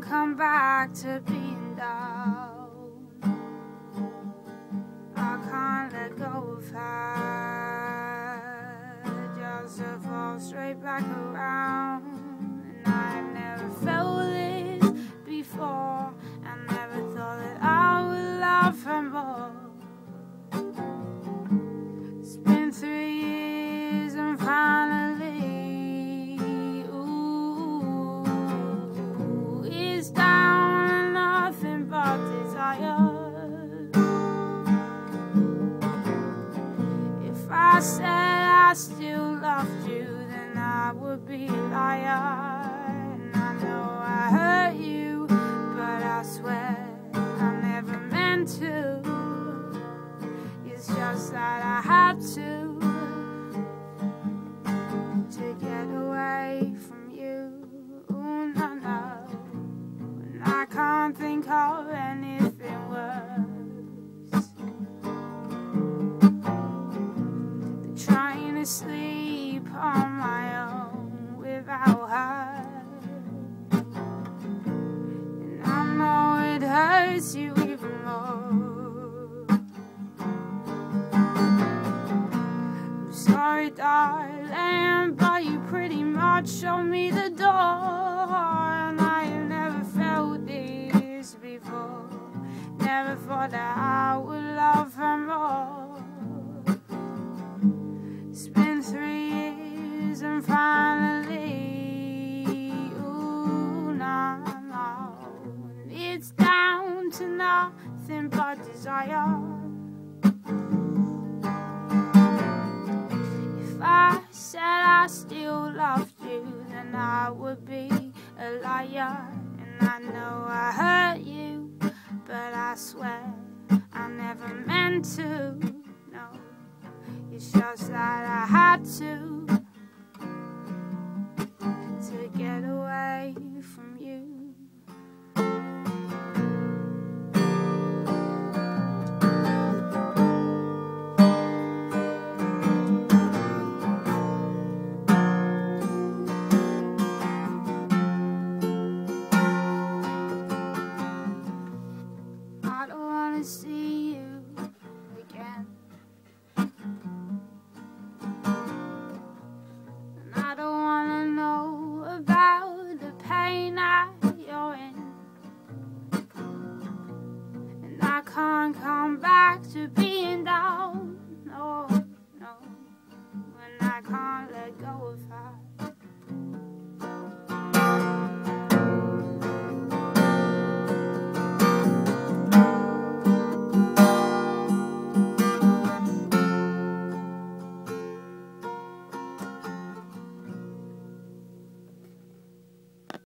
don't come back to being down. I can't let go of her, just to fall straight back around. And I never felt this before. I never thought that I would love her more. It's been 3 years and finally, ooh, it's down nothing but desire. If I said I still loved you, then I would be a liar. And I know I hurt you, but I swear I never meant to. It's just that I had to get away from you. Ooh, no, no. And I can't think of anything worse than trying to sleep on my own without her. And I know it hurts you even more. I'm sorry, darling, but you pretty much showed me the door, and I have never felt this before. Never thought that I would love her more. It's been 3 years and finally, ooh, nah, nah. It's down to nothing but desire. If I said I still loved you, then I would be a liar. And I know I hurt you, but I swear I never meant to. No, it's just that I had to get away from you. See you again, and I don't wanna know about the pain that you're in, and I can't come back to being down, no, no, when I can't let go of her.